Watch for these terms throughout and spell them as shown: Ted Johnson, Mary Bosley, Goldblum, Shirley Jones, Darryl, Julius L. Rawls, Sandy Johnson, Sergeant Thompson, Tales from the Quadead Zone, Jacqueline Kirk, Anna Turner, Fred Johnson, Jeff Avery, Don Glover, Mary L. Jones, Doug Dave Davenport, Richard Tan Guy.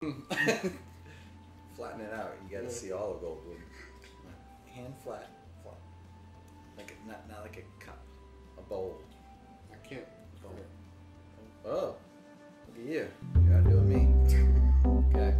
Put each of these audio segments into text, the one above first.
Flatten it out. You gotta see all of Goldblum. Hand flat. Like a, not like a cup. A bowl. I can't. A bowl. Oh. Look at you. You're outdoing me. Okay.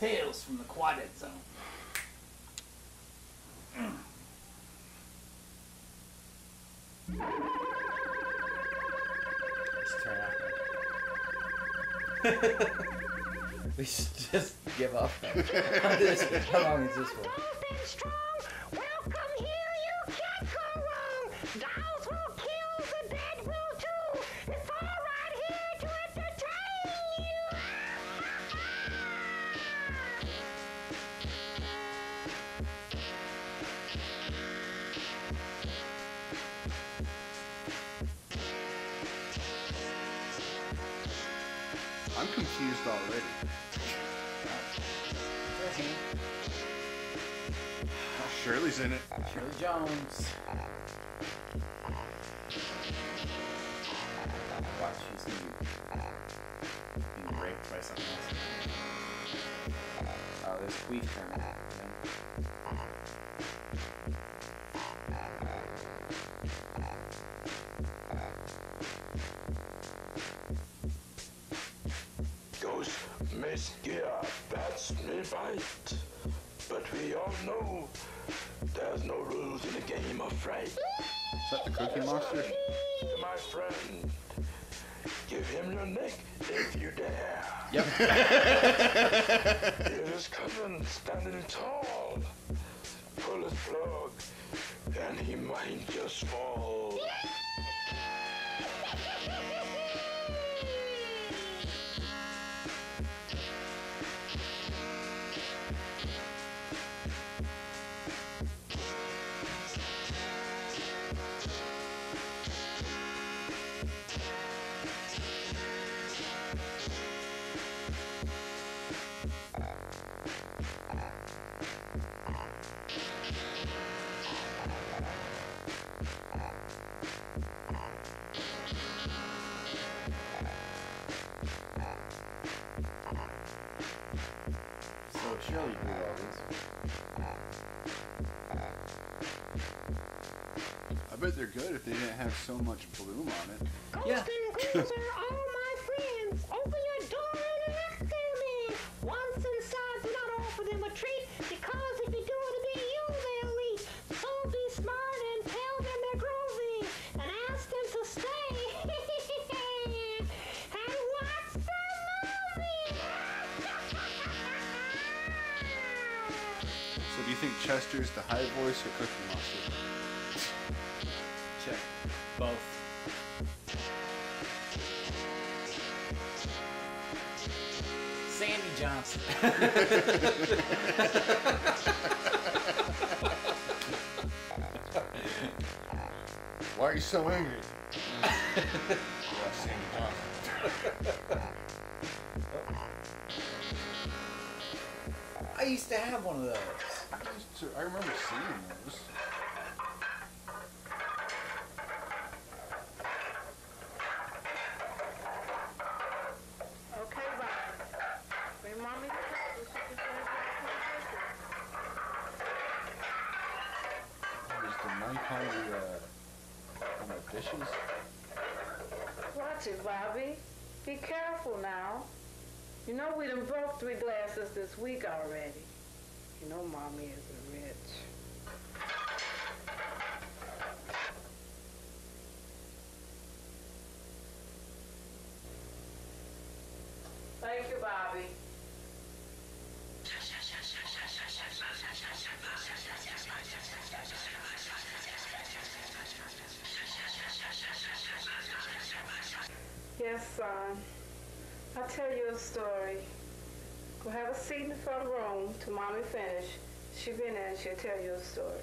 Tales from the Quadead Zone. Just turn off. We should just give up. How long is this one? Welcome here, you can't go wrong. Dolls will kill, the dead will too. It's all right here to entertain you. I'm confused already. Shirley's in it. Shirley Jones. Watch, she's being raped by something else. Oh, there's queef coming out. Yeah, that's me right. But we all know there's no rules in the game of fright. Is that the Cookie Monster? My friend, give him your neck if you dare. Yep. Here's his cousin standing tall. Pull his plug, and he might just fall. Surely you do all this. I bet they're good if they didn't have so much bloom on it. Ghost and Grims are all my friends. Open your door and look at me. Once inside, do not offer them a treat, because if you do, it'll be you they'll eat. So be smart and tell them they're groovy and ask them to stay. And watch the movie. So do you think Chester's the high voice or Cookie Monster? Check. Both. Sandy Johnson. Why are you so angry? Sandy Johnson. I used to have one of those. I remember seeing those. Okay, Bob. When Mommy comes, she's going to was the knife on the dishes? Watch it, Bobby. Be careful now. You know we done broke 3 glasses this week already. You know Mommy isn't rich. Thank you, Bobby. Yes, son. I'll tell you a story. We'll have a seat in the front room till Mommy finish. She'll be in there and she'll tell you a story.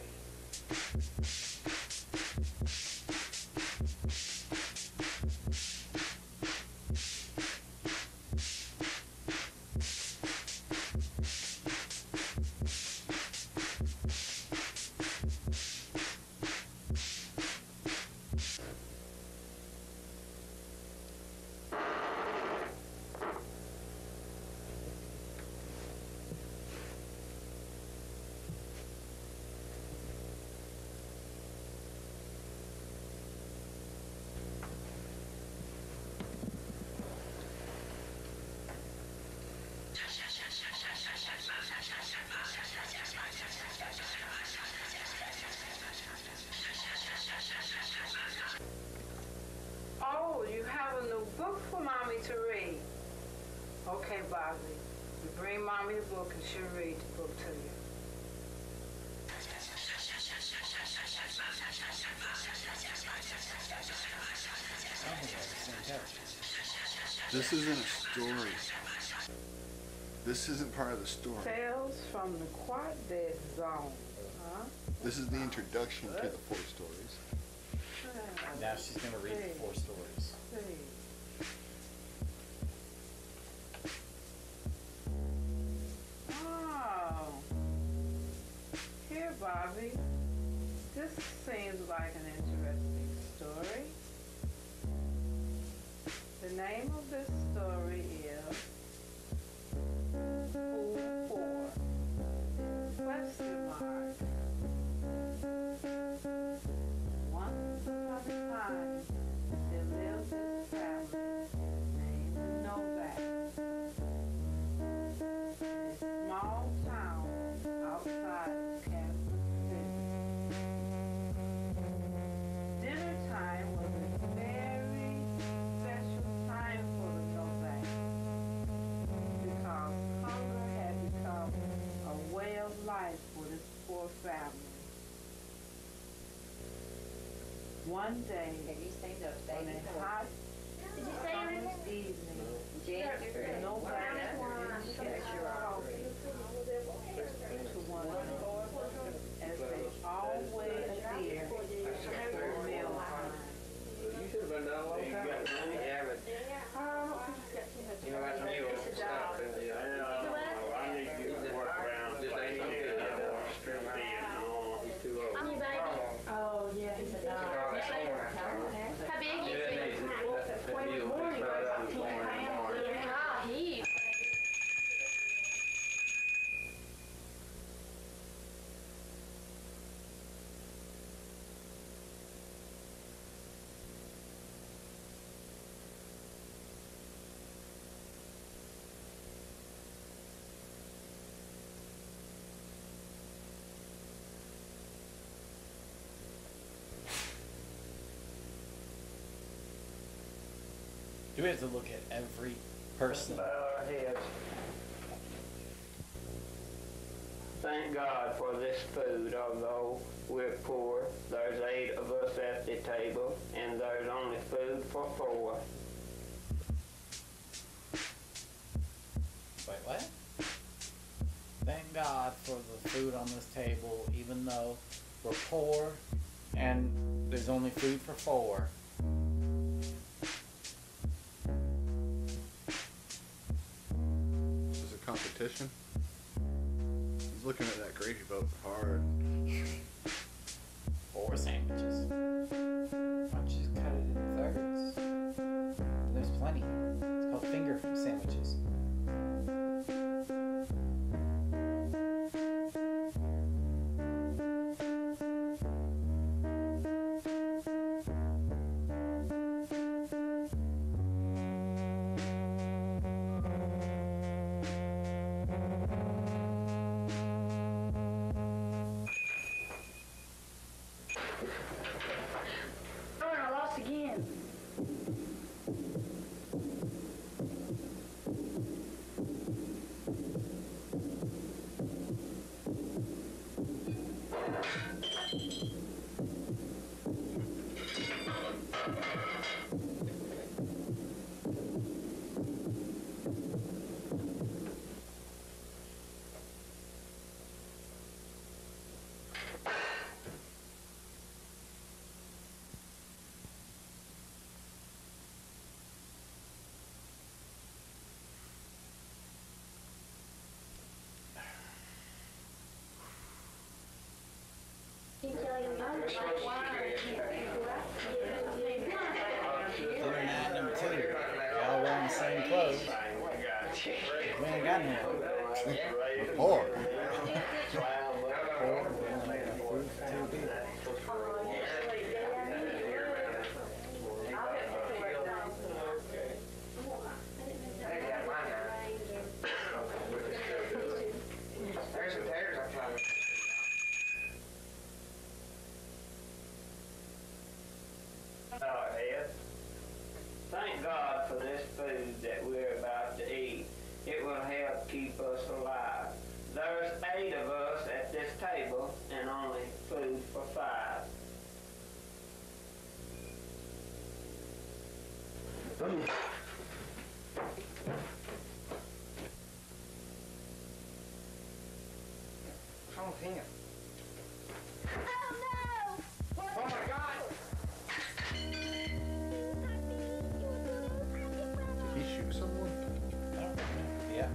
Mary Bosley. You bring Mommy the book and she'll read the book to you. This isn't a story. This isn't part of the story. Tales from the Quadead Zone. Huh? This is the introduction to the four stories. Now she's going to read the four stories. Oh. Here, Bobby. This seems like an interesting story. The name of this story is... Four. Question mark. Once upon a time, there lived this family named Novak. A small town outside of Kansas City. Dinner time was a very special time for the Novaks because hunger had become a way of life for this poor family. One day, on a hot summer's evening, nobody could catch a coffee to one another, as they always did at meal time. Oh, yeah, he's a dog. Do we have to look at every person? Our heads. Thank God for this food, although we're poor. There's 8 of us at the table, and there's only food for 4. Wait, what? Thank God for the food on this table, even though we're poor, and there's only food for 4. Competition. He's looking at that gravy boat hard. 4 sandwiches. Why don't you just cut it in thirds? And there's plenty. It's called finger sandwiches. Thank God for this food that we're about to eat. It What's wrong with him? Oh, no! What? Oh, my God! Did he shoot someone? I don't know. Yeah.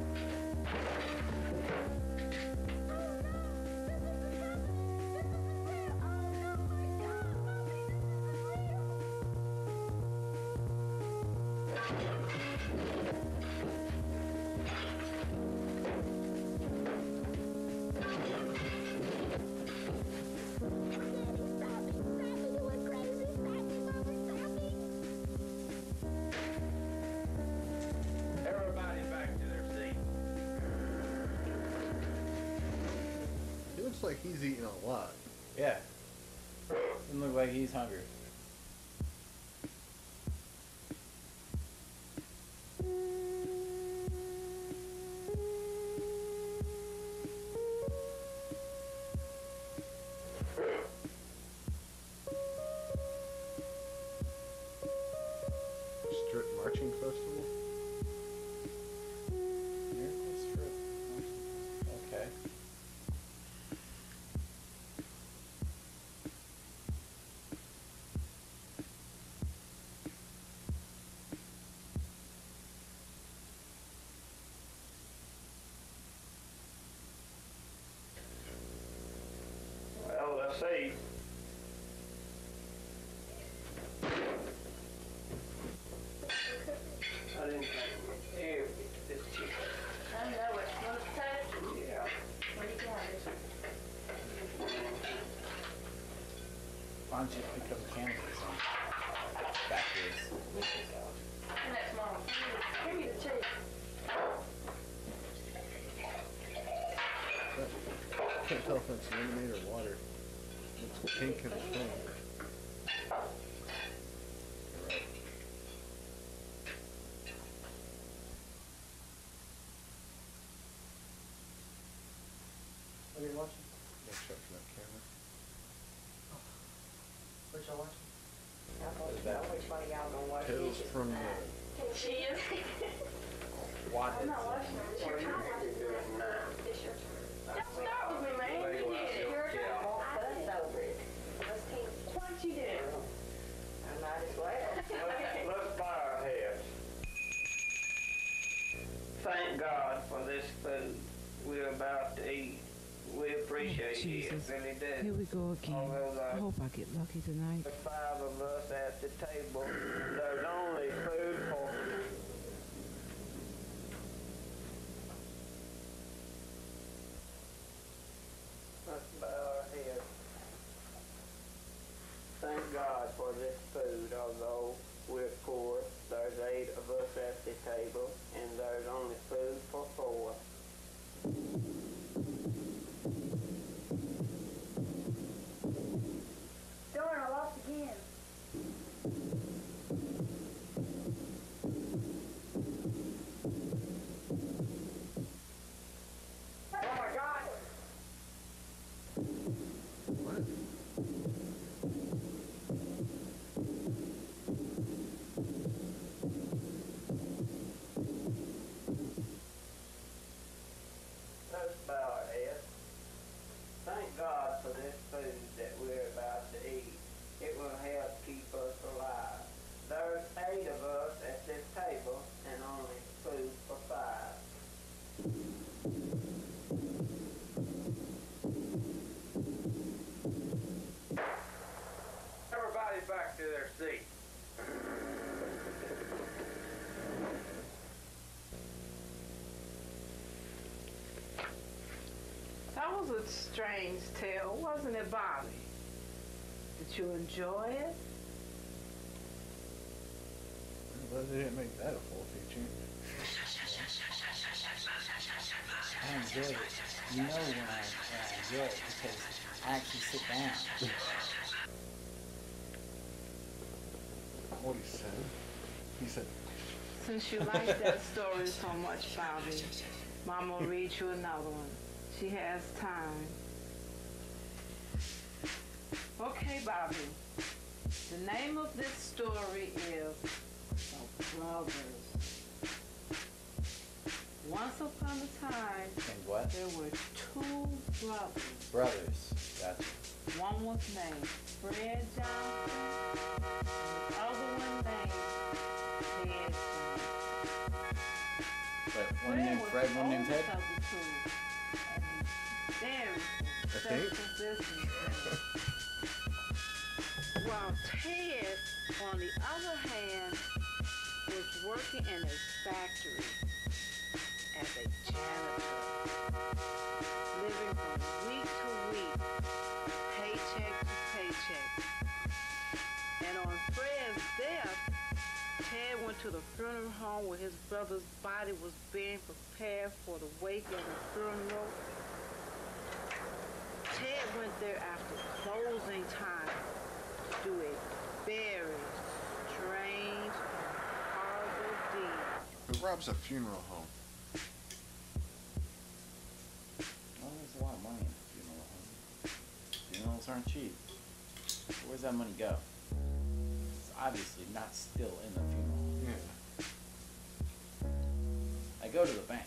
Looks like he's eating a lot. Yeah. Doesn't look like he's hungry. Strip marching festival? Say I didn't think this cheap. I know it's not a passion. Yeah. Where are you going? Why don't you pick up cannabis and back this with this out? And that's mom. Give me the cheese. I can't tell if it's lemonade or water. It's pink and pink. What are you watching? No check for that camera. Oh. What y'all watching? Tales from the... She is? I'm not watching her. It's your time. It's your time. Don't start with me, man. You did it. You're a dog. What you do? I might as well. Let's bow our heads. Thank God for this food we're about to eat. We appreciate it. Really do. Here we go again. I hope I get lucky tonight. The five of us at the table. There's only food for. Let's bow our heads. Thank God for this food, although we're poor. There's 8 of us at the table, and there's only food for 4. Darryl, I lost again. That was a strange tale, wasn't it, Bobby? Did you enjoy it? I'm glad they didn't make that a full feature. I enjoyed it. You know when I enjoy it because I actually sit down. 47. He said. Since you like that story so much, Bobby, Mama will read you another one. She has time. Okay, Bobby. The name of this story is of brothers. Once upon a time, and what? There were two brothers. Brothers, gotcha. One was named Fred Johnson, and the other one named Ted Johnson. But one named Fred, one named Ted? Very self-existent. While Ted, on the other hand, was working in a factory as a janitor, living from week to week, paycheck to paycheck. And on Fred's death, Ted went to the funeral home where his brother's body was being prepared for the wake of the funeral. Ted went there after closing time. Do a very strange, horrible deed. Who robs a funeral home? Well, there's a lot of money in a funeral home. Funerals aren't cheap. Where's that money go? It's obviously not still in the funeral home. Yeah. I go to the bank.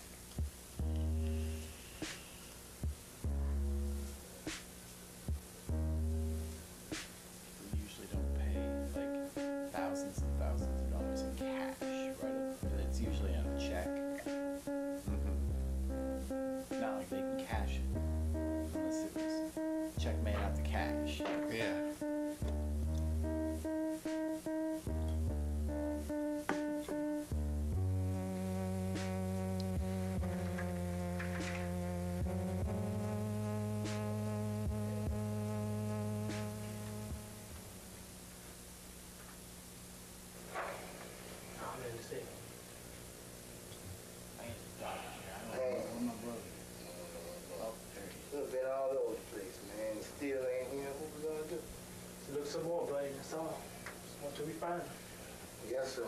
Yes, sir.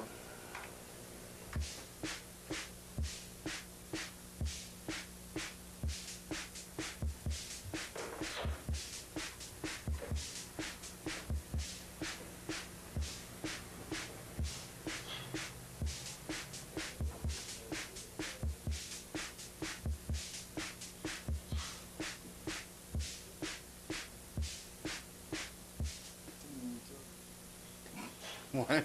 What?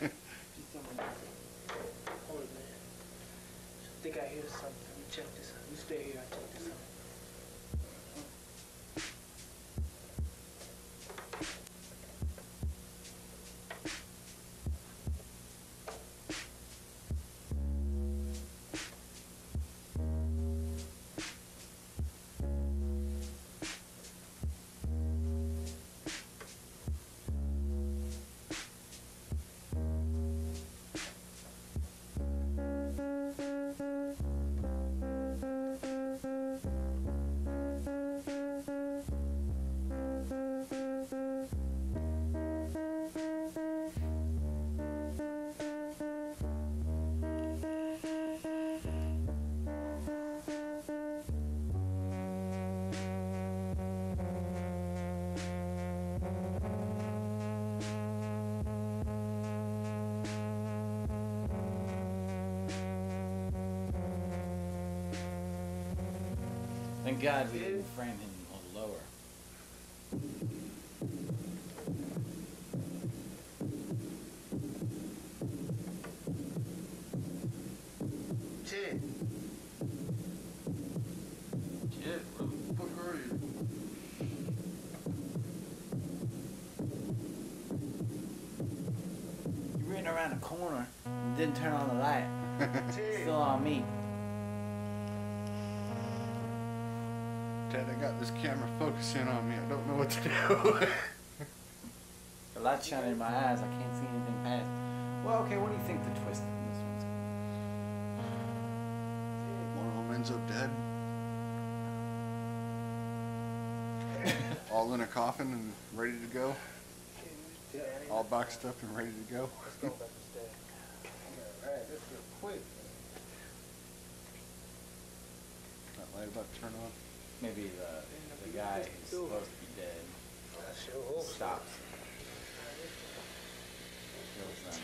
Thank God we didn't frame him a little lower. Ted. Ted, where the fuck are you? You ran around a corner and didn't turn on the light. Ted. Still on me. Ted, I got this camera focusing on me. I don't know what to do. The light's shining in my eyes. I can't see anything past. Well, okay, what do you think the twist in this one's going to be? One of them ends up dead. All in a coffin and ready to go. All boxed up and ready to go. Let's go back to stay. Alright, let's go quick. That light about to turn on. Maybe the guy who's supposed to be dead stops. Kills them.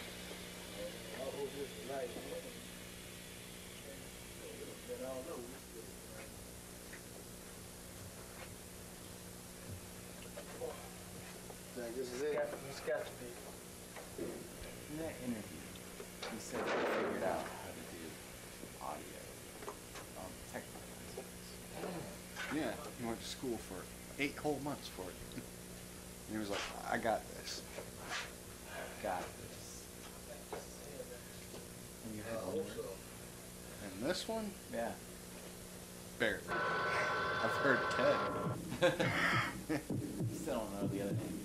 Like this is it. It's got to be. In that interview, he said he figured out how to do audio technical lessons. Yeah, he went to school for 8 whole months for it. And he was like, I got this. I got this. And you had one. And this one? Yeah. Barely. I've heard Ted. Still don't know the other name.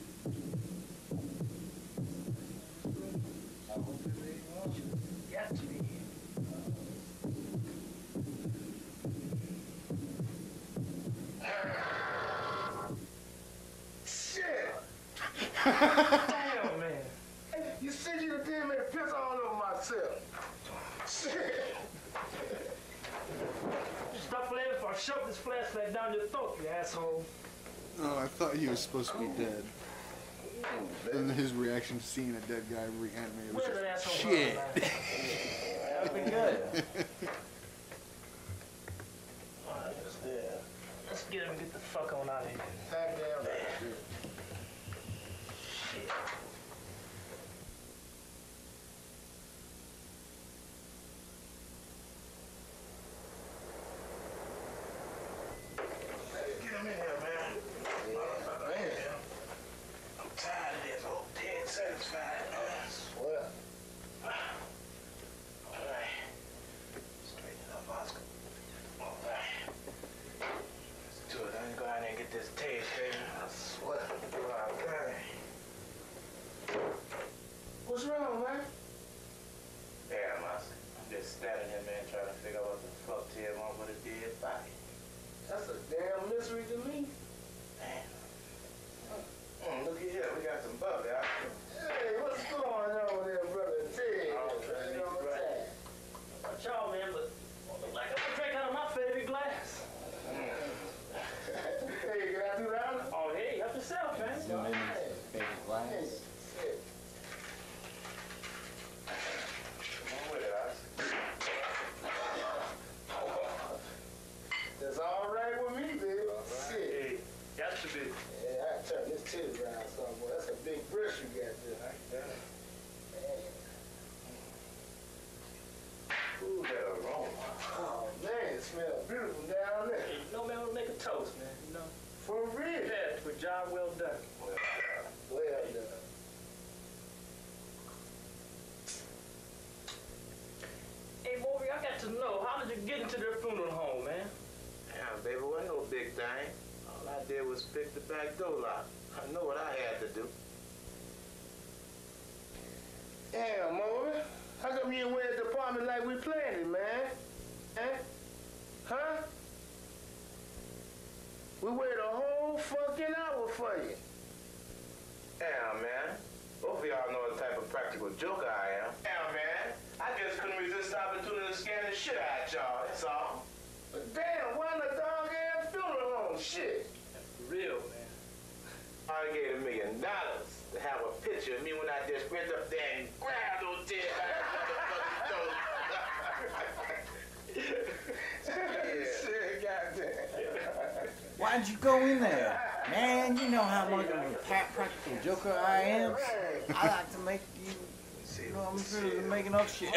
Damn, man. You said you didn't make a piss all over myself. Shit. Stop playing before I shove this flashlight down your throat, you asshole. Oh, I thought he was supposed to be dead. And his reaction to seeing a dead guy reanimated was just, shit. That'd be good. Alright, let's get him, get the fuck on out of here. Back down there. Pick the back door lock. I know what I had to do. Damn, Maury. How come you ain't wear the apartment like we planned it, man? Eh? Huh? We waited a whole fucking hour for you. Damn, man. Both of y'all know the type of practical joker I am. Damn, man. I just couldn't resist the opportunity to scan the shit out of y'all, that's all. But damn, why in the dog-ass funeral home shit? Real, man. I gave $1 million to have a picture of me when I just went up there and grabbed those dead shit, goddamn. Why'd you go in there? Man, you know how much of a practical joker I am. I like to make you, I'm really making up shit.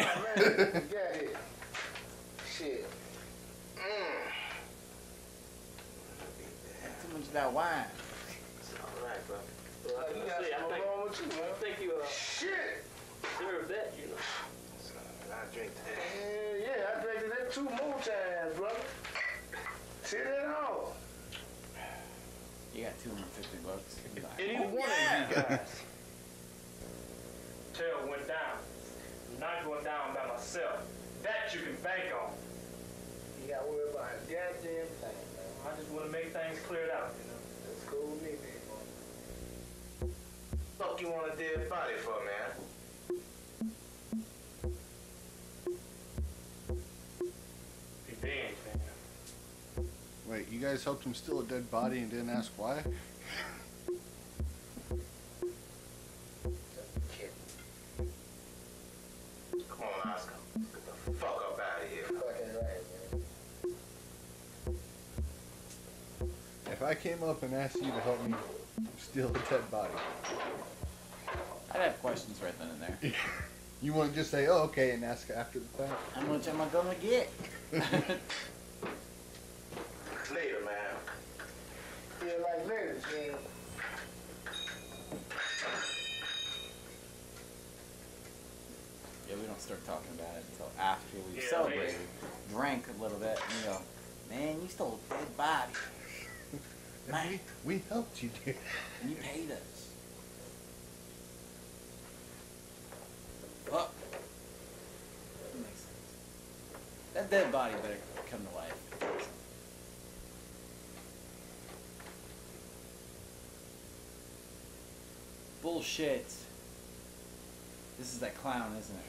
Shit. That wine. It's all right, bro. Well, you got something wrong with you, man. I think you shit. Deserve that, you know. So, I drink that. Yeah, I drank that 2 more times, brother. See that all. You got $250. Any one of you guys. Tail went down. I'm not going down by myself. That you can bank on. You got to worry about a goddamn thing. I just want to make things cleared out, you know. That's cool with me, man. Fuck you want a dead body for, man? Be damned, man. Wait, you guys helped him steal a dead body and didn't ask why? I came up and asked you to help me steal the dead body, I'd have questions right then and there. You wouldn't just say, oh, okay, and ask after the fact? How much am I gonna get? Later, man. Feel like later, Jim. Yeah, we don't start talking about it until after we celebrated, drank a little bit, and you go, man, you stole a dead body. Man, we helped you do that. And you paid us. Well, that makes sense. That dead body better come to life. Bullshit. This is that clown, isn't it?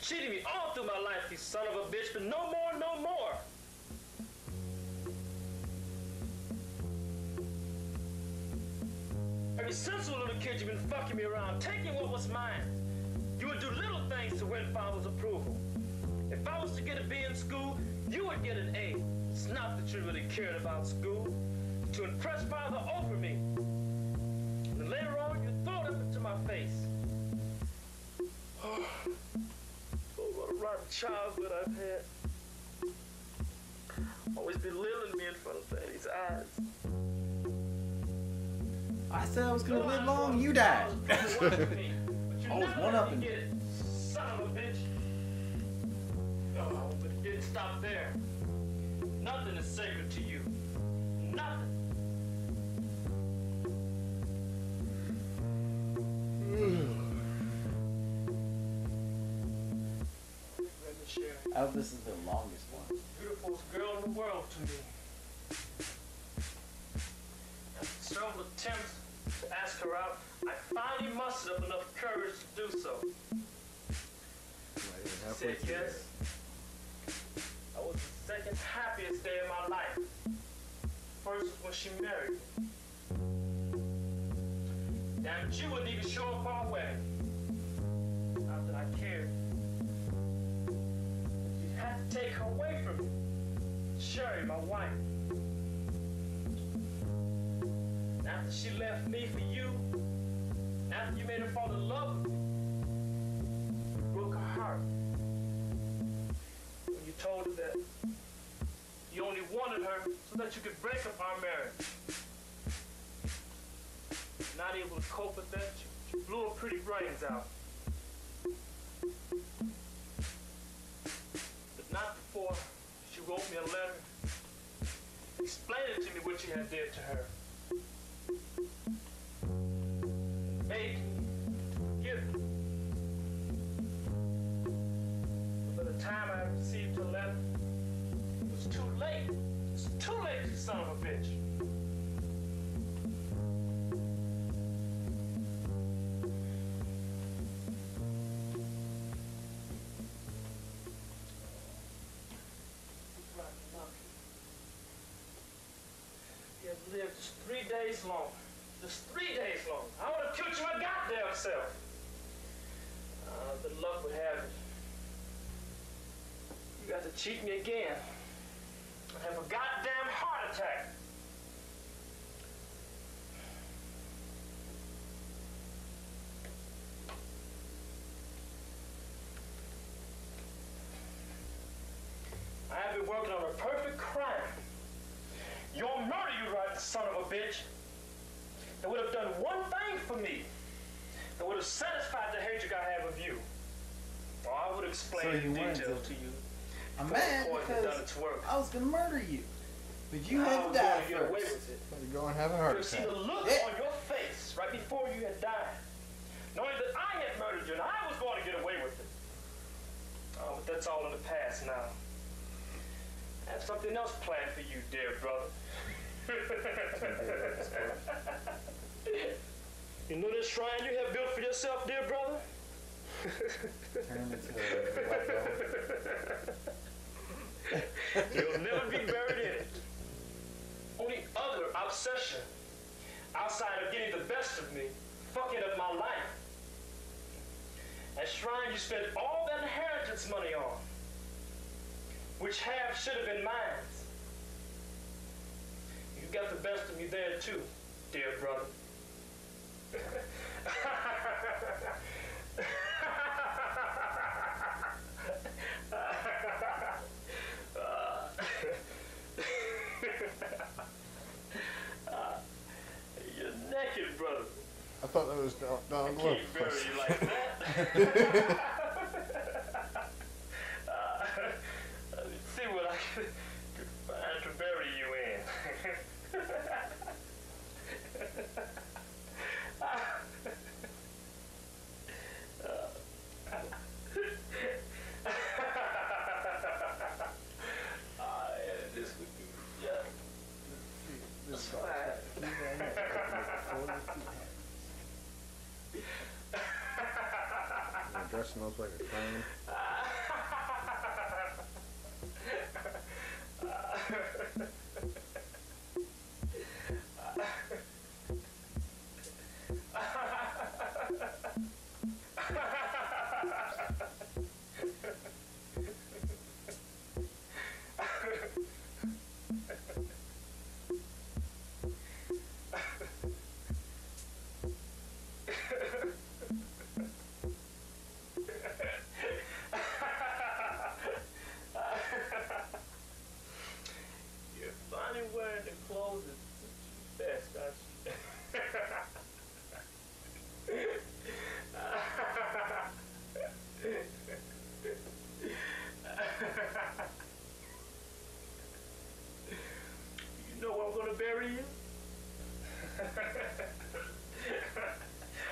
Cheating me all through my life, you son of a bitch, but no more, no more. Every sensible little kid you've been fucking me around, taking what was mine. You would do little things to win father's approval. If I was to get a B in school, you would get an A. It's not that you really cared about school. To impress father over me. And then later on, you throw it up into my face. Childhood I've had. Always belittling me in front of Daddy's eyes. I said I was gonna live long, you died. I was one up and get it, son of a bitch. Oh, but it didn't stop there. Nothing is sacred to you. Nothing. I hope this is the longest one. Beautiful girl in the world to me. After several attempts to ask her out, I finally mustered up enough courage to do so. She said yes. That was the second happiest day of my life. First was when she married me. Damn, she wouldn't even show up our way. Not that I cared. Had to take her away from me. Sherry, my wife. And after she left me for you, and after you made her fall in love with me, you broke her heart. When you told her that you only wanted her so that you could break up our marriage. Not able to cope with that, you blew her pretty brains out. She wrote me a letter, explaining to me what you had did to her. Made me forgive her. But by the time I received her letter, it was too late. It was too late, you son of a bitch. Long. Just 3 days long. I would have killed you my goddamn self. But luck would have it. You got to cheat me again. I have a goddamn heart attack. I have been working on a perfect crime. Your murder, you right, son of a bitch. That would have done one thing for me. That would have satisfied the hatred I have of you. Well, I would explain so in detail to you. I'm mad because I was going to murder you. But you had to die first. Go and have a heart attack. You see the look on your face right before you had died. Knowing that I had murdered you and I was going to get away with it. Oh, but that's all in the past now. I have something else planned for you, dear brother. You know this shrine you have built for yourself, dear brother? You'll never be buried in it. Only other obsession outside of getting the best of me, fucking up my life. At Shrine, you spent all that inheritance money on, which half should have been mine. You got the best of me there too, dear brother. You're naked, brother. I thought that was Don Glover. Can't bury you like that. Let's see what I could find to bury you in. My dress smells like a clown.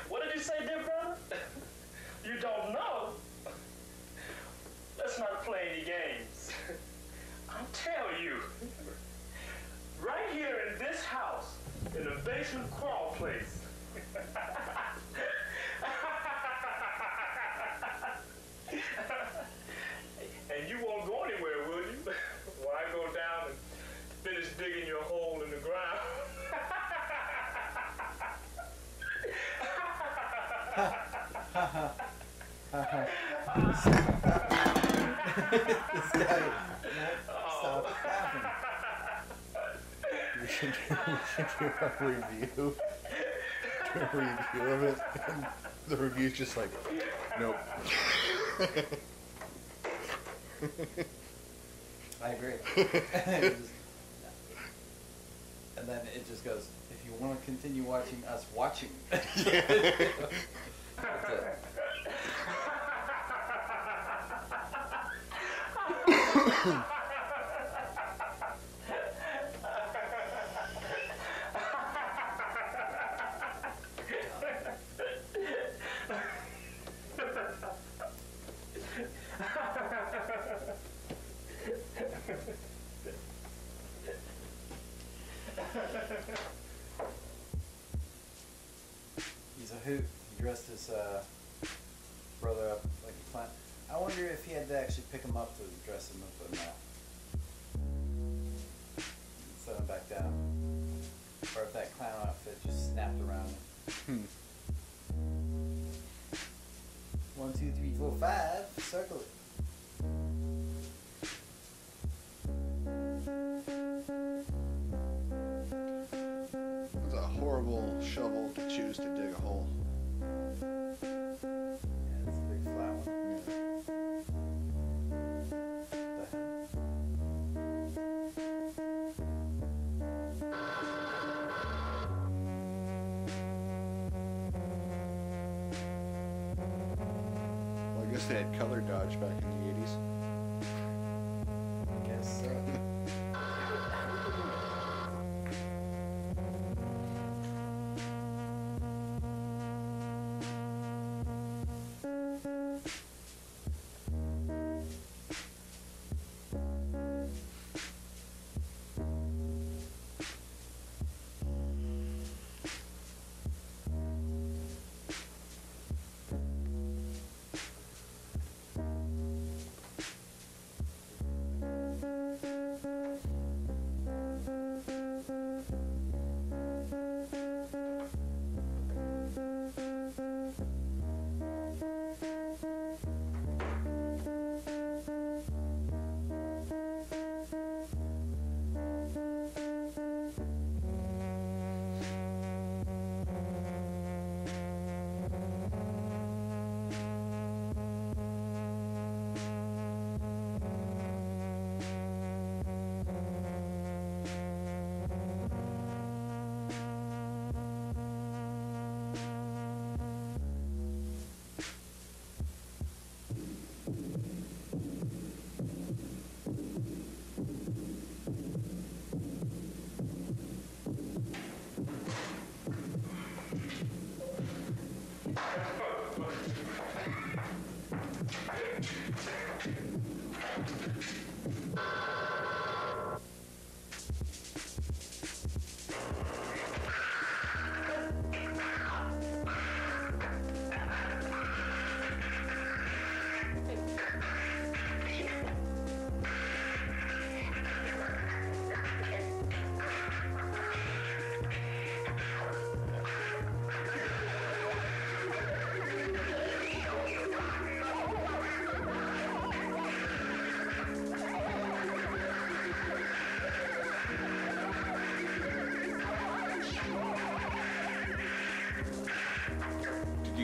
What did you say, dear brother? You don't know? Let's not play any games. I'll tell you. Right here in this house, in the basement crawl place. And you won't go anywhere, will you? Why go down and finish digging your hole in the ground? This guy won't stop laughing. We should do a review. Do a review of it. And the review's just like, nope. I agree. And then it just goes, if you want to continue watching us watching. That's it. He's a hoot. He dressed his brother up like a clown. I wonder if he had to actually pick him up to dress him up and set him back down. Or if that clown outfit just snapped around him. 1, 2, 3, 4, 5, circle it. It's a horrible shovel to choose to dig a hole. They had color dodge back in the 80s. I guess so.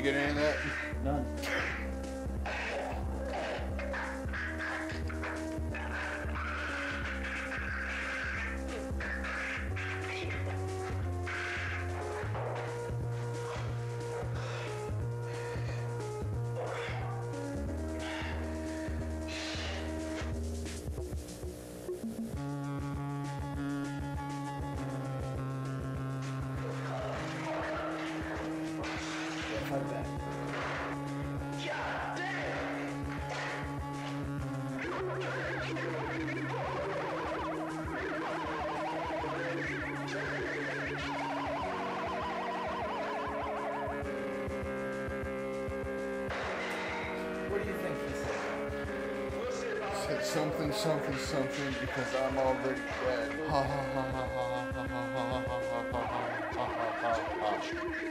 you get any of that? None. Something, something, something, because I'm already dead. Ha ha ha ha ha ha ha ha ha ha ha ha.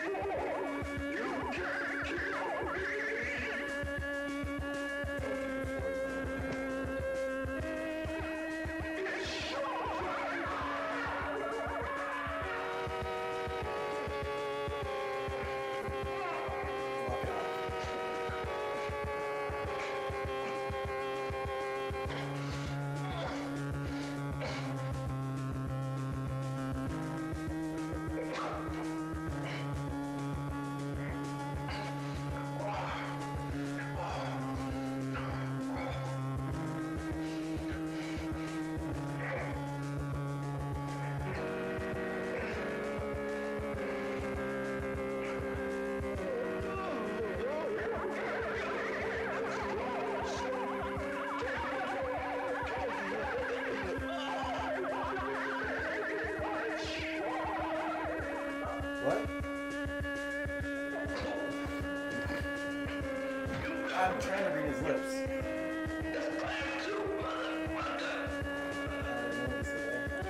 I'm trying to read his lips.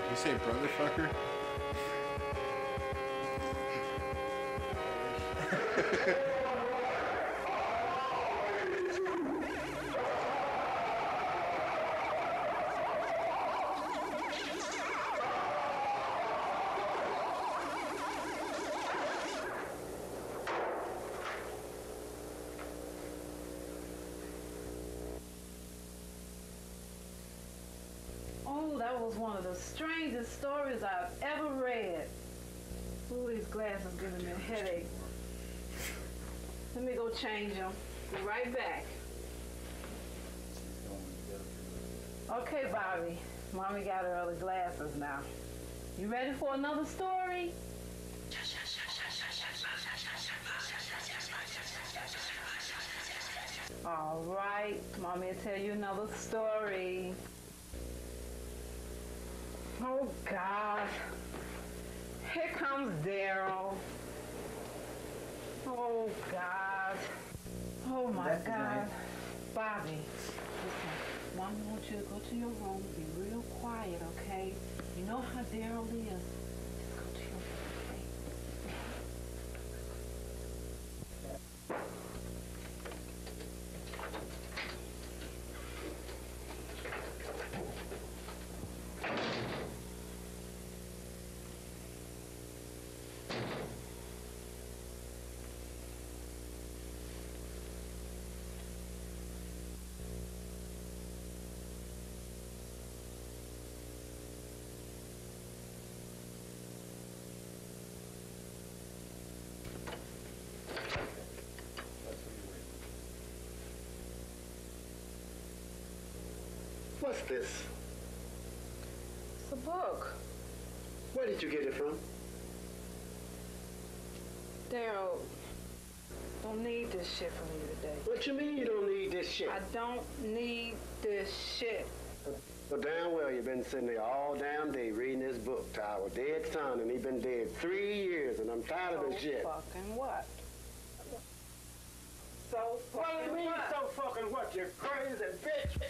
You say brother fucker? That was one of the strangest stories I've ever read. Ooh, these glasses giving me a headache. Let me go change them. Be right back. Okay, Bobby. Mommy got her other glasses now. You ready for another story? All right. Mommy will tell you another story. Oh, God. Here comes Darryl. Oh, God. Oh, my God. Bobby, listen. Mommy wants you to go to your room. Be real quiet, okay? You know how Darryl is. Just go to your room, okay? What's this? It's a book. Where did you get it from? Darryl, don't need this shit from you today. What you mean you don't need this shit? I don't need this shit. Well, damn well, you've been sitting there all damn day reading this book to our dead son, and he's been dead 3 years, and I'm tired of this shit. So fucking what? So fucking what? What do you mean so fucking what? You crazy bitch! Yeah.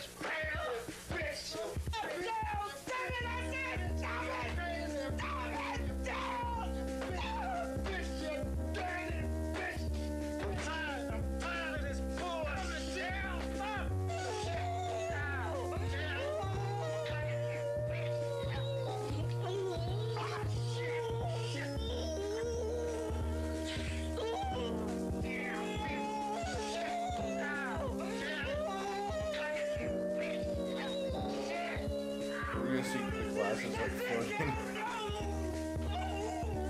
sounds like floating.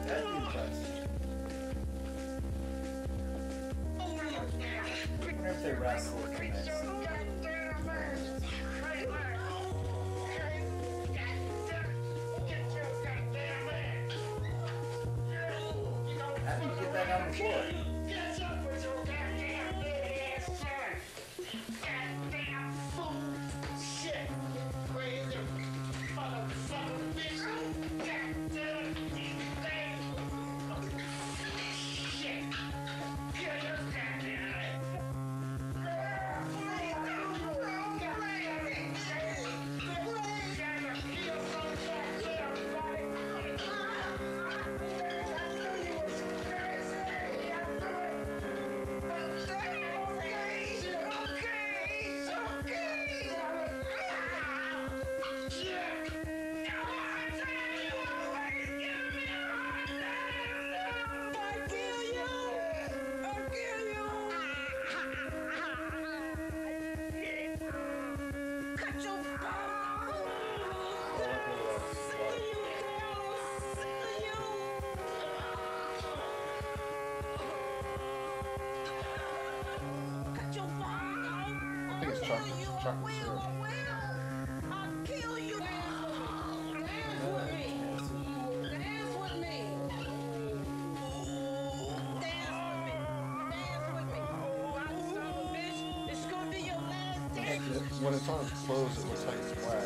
That'd be impressive. I wonder if they wrestle with the nice. How do you get that on the floor? When it's on its clothes, it looks like it's black.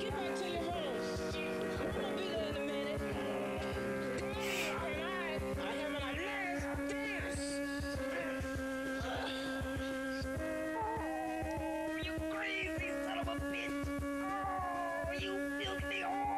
Get back to your house. I'm gonna be there in a minute. I am my last dance. Oh, you crazy son of a bitch. Oh, you filthy whore.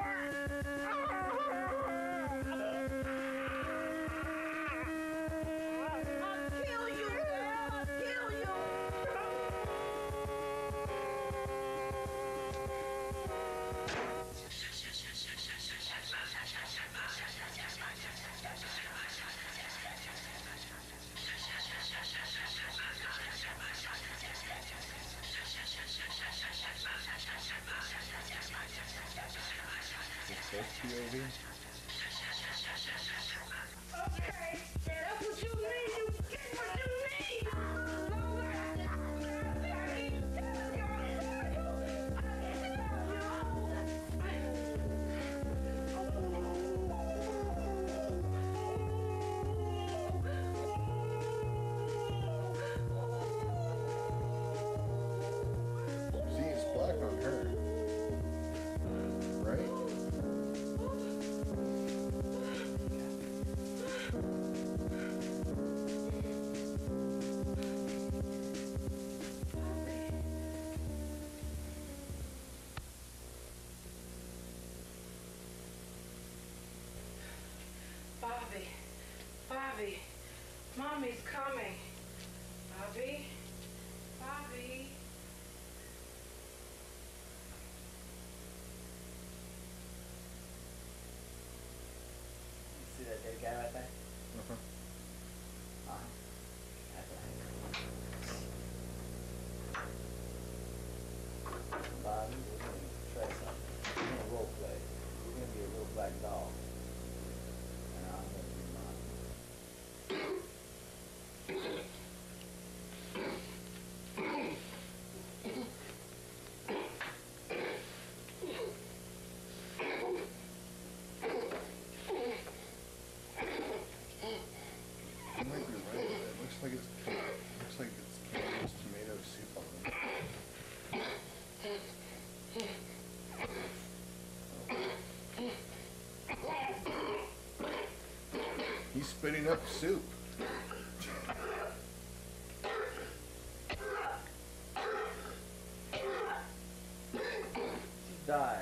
Bobby, Mommy's coming. Bobby. You see that dead guy right there? Mm-hmm. Bobby, we're going to try something. We're going to role play. We're going to be a little black dog. He's spitting up soup. Die.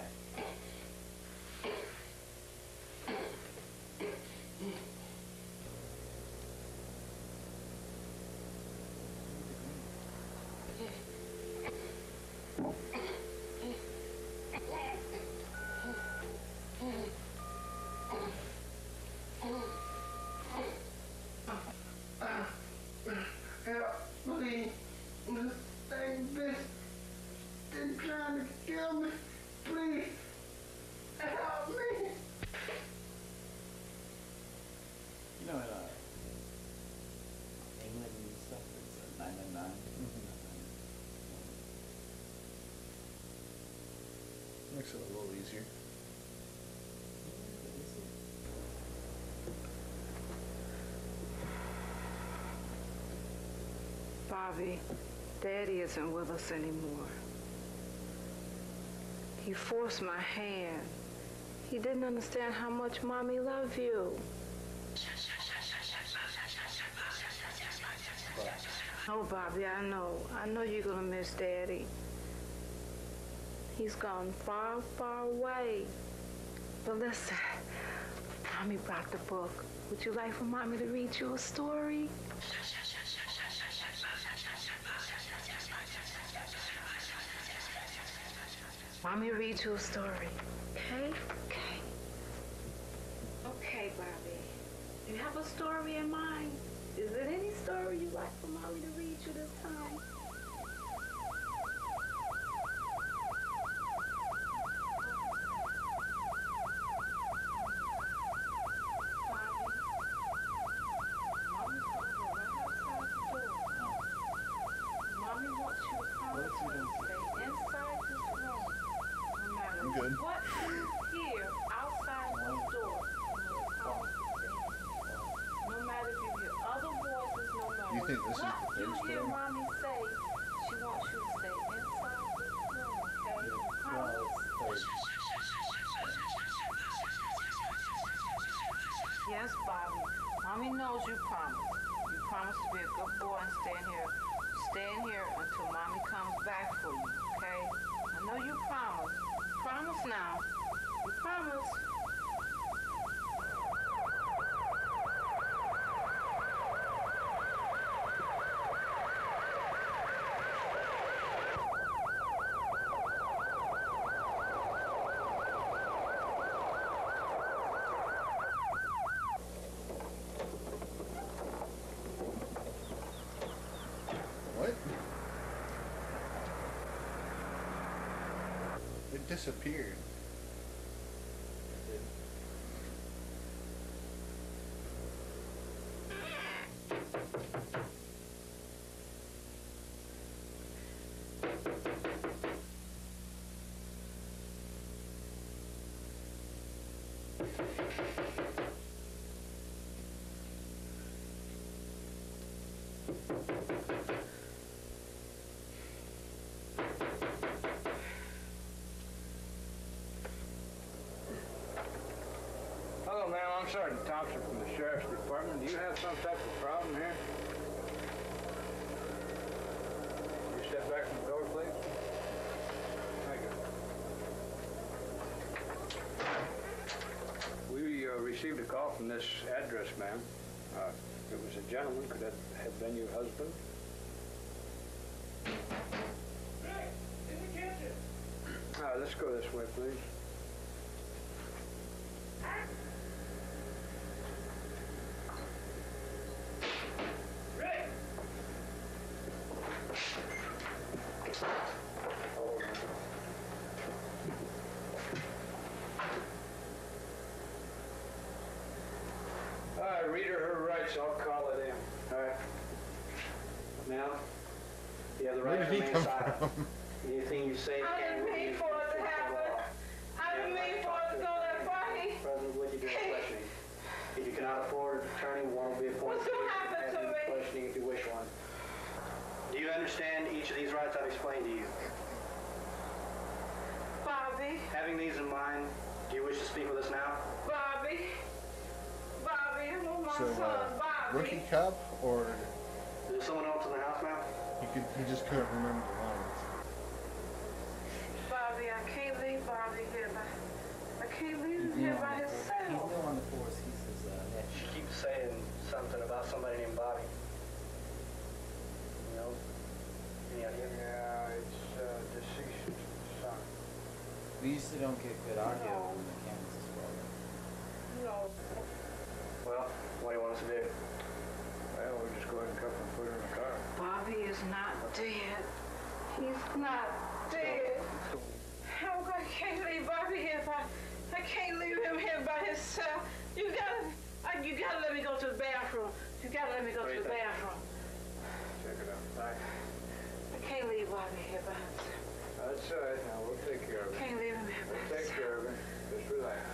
Harvey, Daddy isn't with us anymore. He forced my hand. He didn't understand how much Mommy loved you. Oh, Bobby, I know you're gonna miss Daddy. He's gone far, far away. But listen, Mommy brought the book. Would you like for Mommy to read you a story? Mommy read you a story, okay? Okay. Okay, Bobby. Do you have a story in mind? Is there any story you'd like for Mommy to read you this time? Yes, Bobby. Mommy knows you promised. You promised to be a good boy and stay in here until Mommy comes back for you, okay? I know you promised. Promise now. You promise. Disappeared. Hello, ma'am. I'm Sergeant Thompson from the Sheriff's Department. Do you have some type of problem here? Will you step back from the door, please? Thank you. We received a call from this address, ma'am. It was a gentleman. Could that have been your husband? Right. In the kitchen. Let's go this way, please. I'll call it in. All right. Now, you have the right to remain silent. Anything you say. I didn't mean for it to happen. I didn't mean for it to go that way. President, would you do a questioning? If you cannot afford an attorney, one will be appointed. What's going to happen to me? Questioning if you wish one. Do you understand each of these rights I've explained to you? Bobby. Having these in mind, do you wish to speak with us now? Bobby. So, rookie cup, or... Is there someone else in the house now? He just couldn't remember the lines. Bobby, I can't leave Bobby here. I can't leave him here by himself. He's still on the force. He says, she keeps saying something about somebody named Bobby. You know? Any idea? Yeah, it's deceased son. We usually don't get good audio from the cameras as well. No. Well, what do you want us to do? Well, we'll just go ahead and cuff and put her in the car. Bobby is not dead. He's not dead. I can't leave Bobby here. I can't leave him here by himself. You gotta let me go to the bathroom. You gotta let me go to the bathroom. Check it out. Bye. I can't leave Bobby here by himself. That's all right. Now we'll take care of him. Can't leave him here by himself. We'll take care of him. Just relax.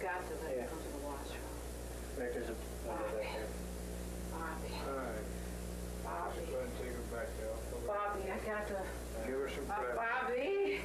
got to let him come to the washroom. Right, there's a window back there. Bobby. All right. Bobby. Go ahead and take her back there. Bobby, I got to. Give her some breath. Bobby.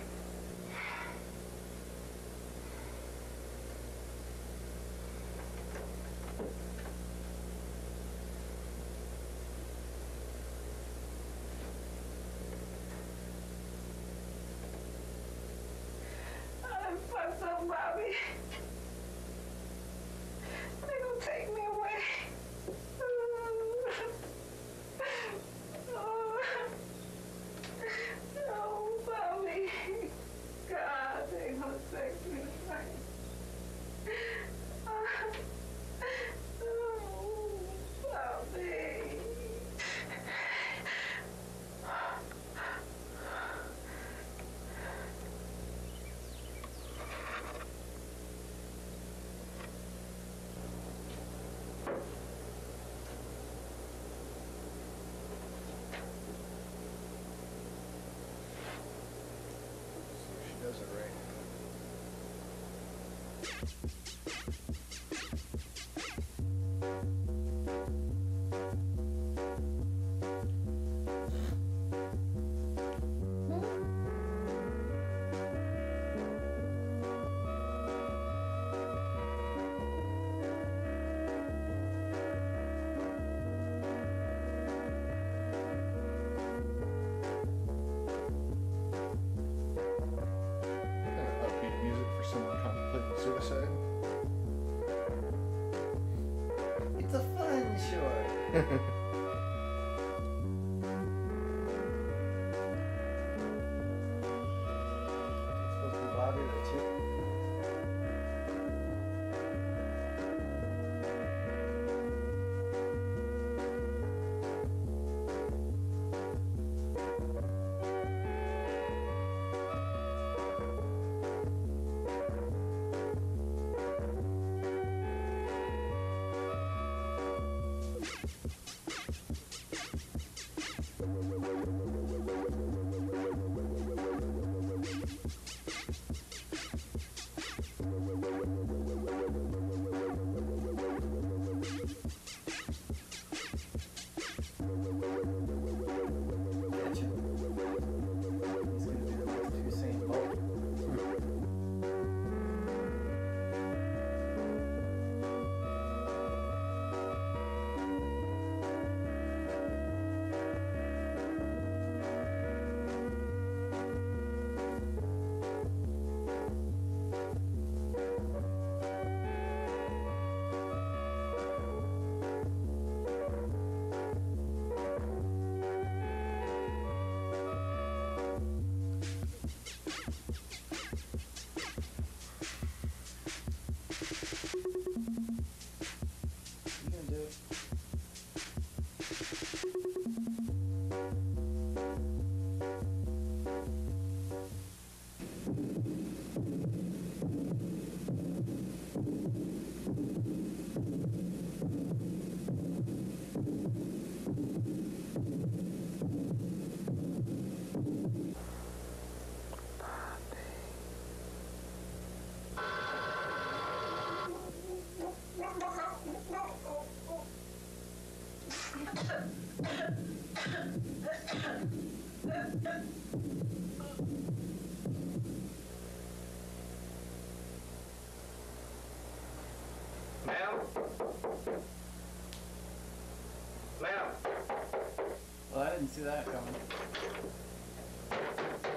See that coming.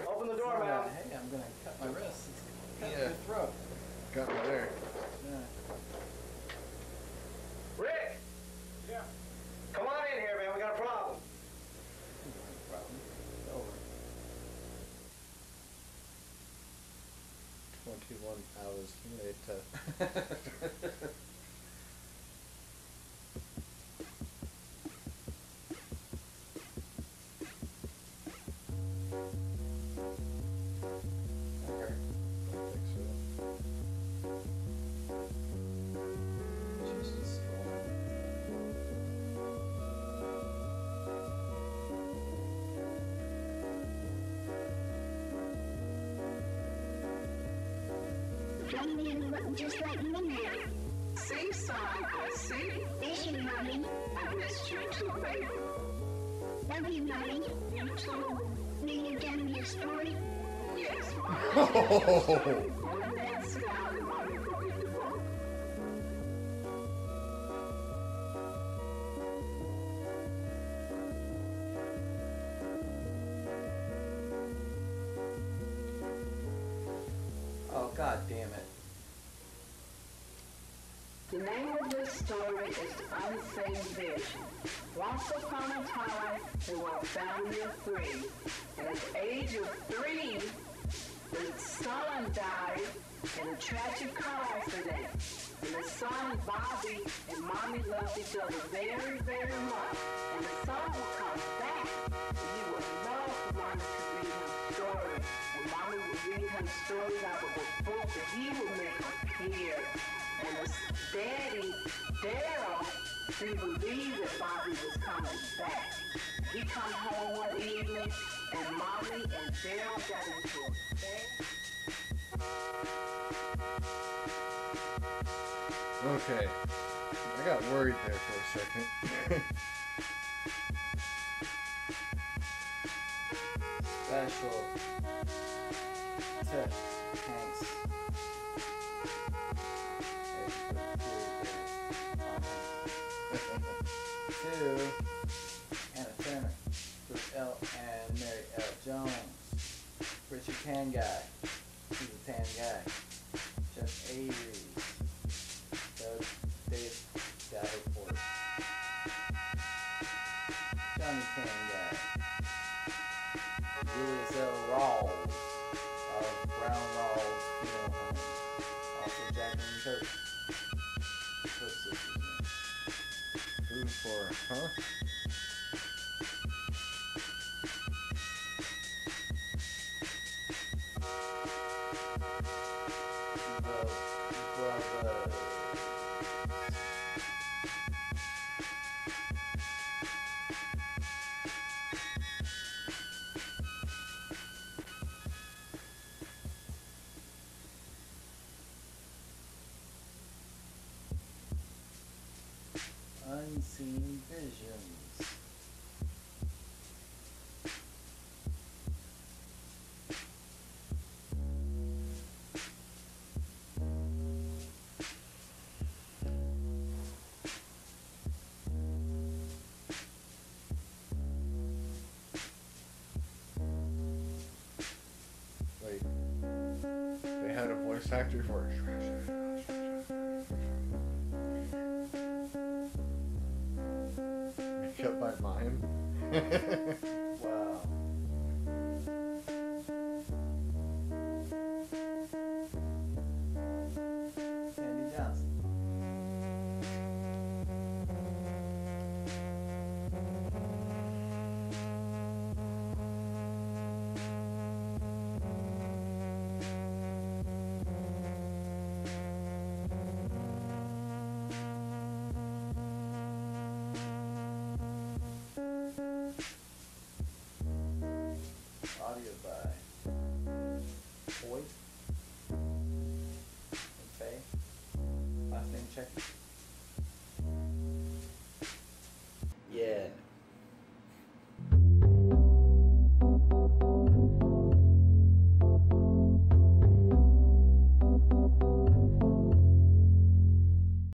Open the door, man. Hey, I'm going to cut my wrist. It's cut my throat. Got me there. Yeah. Rick! Yeah? Come on in here, man. We got a problem. It's over. 21 hours later. Mommy and Robin just like you and me. Safe side, I see. Miss you, Mommy. I missed you too, baby. Love you, Mommy. You too. Will you tell me a story? Yes, Mommy. God damn it. The name of this story is Unseen Vision. Once upon a time, there were a family of three. At the age of three, the son died in a tragic car accident. And the son, Bobby, and Mommy loved each other very, very much. And the son would come back, and he would love Mommy to read his story. Mommy would read him stories out of a book that he would make appear. And his daddy, Darryl, he believed that Bobby was coming back. He come home one evening, and Mommy and Darryl got into a bed. Okay. I got worried there for a second. Special test. Thanks. Two. Anna Turner. Bruce L. and Mary L. Jones. Richard Tan Guy. He's a tan guy. Jeff Avery. Doug Dave Davenport. Johnny Tan Guy. Julius L. Rawls of Brown Rawls Funeral Home. Also Jacqueline Kirk. What's this name? Room for, huh? Unseen Visions. Wait, they had a voice actor for it. Kept by mime. Wow. Sandy Johnson. Audio by Boyd and Faye. Last name check.